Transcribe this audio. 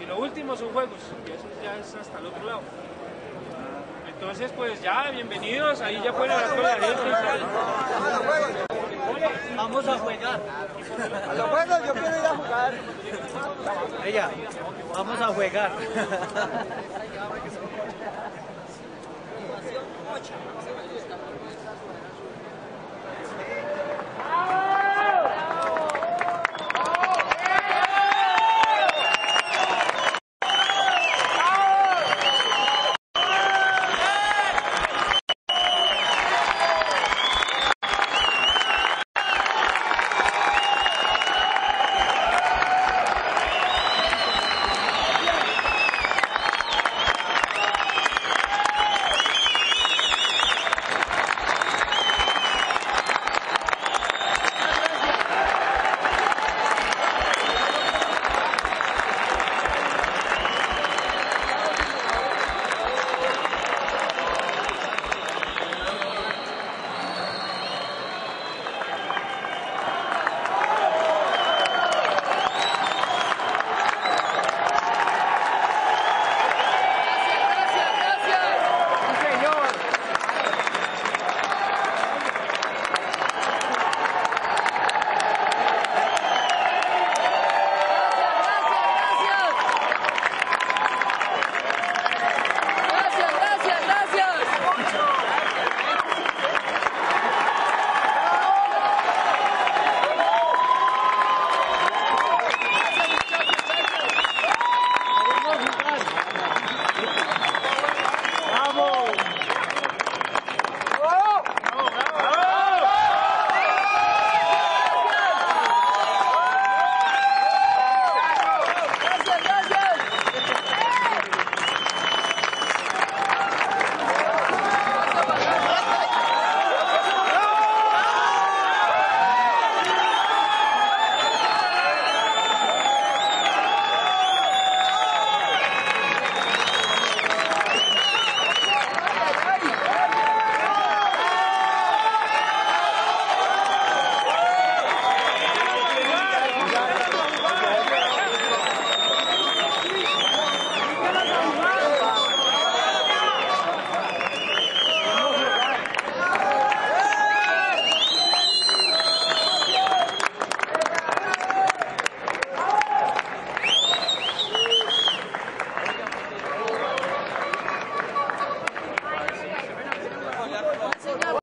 Y lo último son juegos, y eso ya es hasta el otro lado. Entonces pues ya, bienvenidos, ahí ya pueden hablar con la gente. Vamos a jugar. A los juegos yo quiero ir a jugar. Ella, vamos a jugar.